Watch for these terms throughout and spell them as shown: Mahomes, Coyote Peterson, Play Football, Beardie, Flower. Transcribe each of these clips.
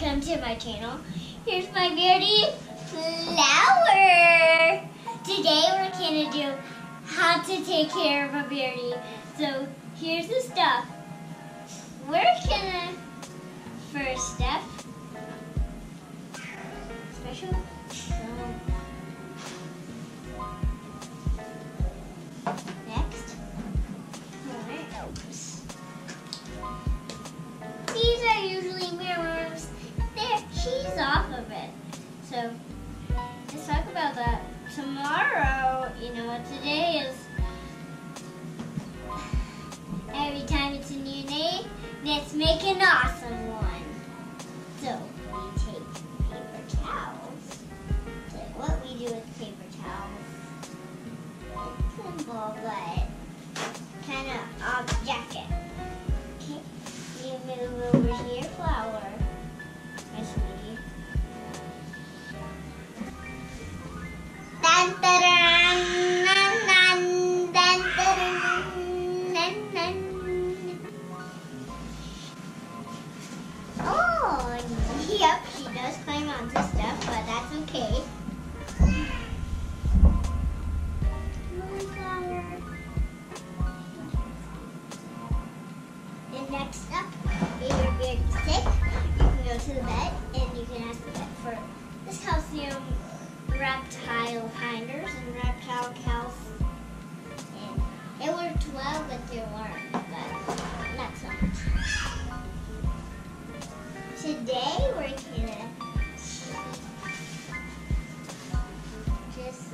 welcome to my channel. Here's my beauty, Flower. Today we're gonna do how to take care of a beauty. So here's the stuff. We're gonna, first step, special. So let's talk about that tomorrow. You know what today is? Every time it's a new day, let's make an awesome one. So we take paper towels. So what we do with paper towels? It's simple, but kind of off jacket. Okay, you move over here, Flower. Yep, she does climb onto stuff, but that's okay. Come on, Flower. And next up, if your beard is sick, you can go to the vet and you can ask the vet for this calcium reptile binders and reptile calcium. And they worked well with your worm, but not so much. Today we're gonna just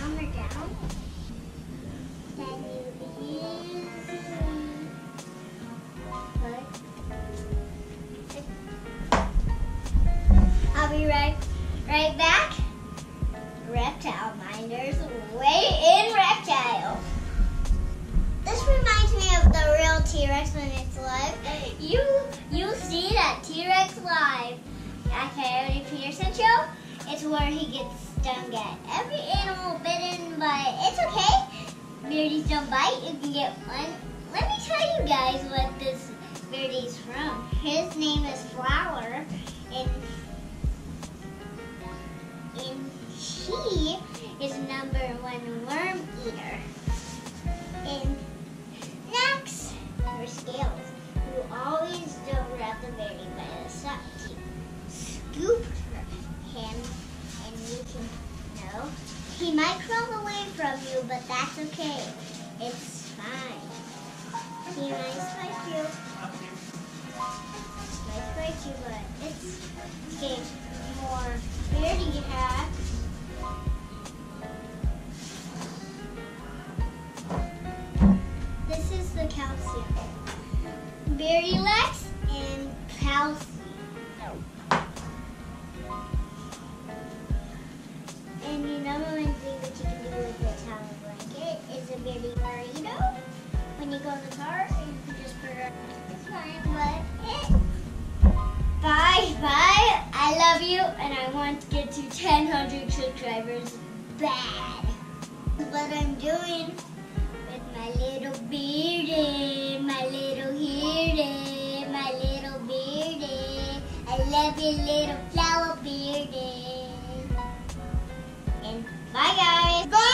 calm her down. Then you easily I'll be right back. Reptile minders, way in reptile. This reminds me of the real T-Rex when it's live. You'll see that T-Rex live at Coyote Peterson Show. It's where he gets stung at. Every animal bitten, but it's okay. Beardies don't bite. You can get one. Let me tell you guys what this beardie's from. His name is Flower, and she is #1 worm eater. And next, her scales. You always don't grab the beardie by the side. You scoop him, and you can know he might crawl away from you, but that's okay. It's fine. He might spike you. Might bite you, but it's getting more beardie hacks. This is the calcium. Beardy Lex and calcium. And the #1 thing that you can do with the towel blanket is a beardy burrito. When you go in the car, you can just put it on. It's fine, but it. Bye. I love you, and I want to get to 1,000 subscribers bad. What I'm doing with my little beardie, my little beardie, my little beardie. I love you, little Flower beardie. And bye, guys. Bye.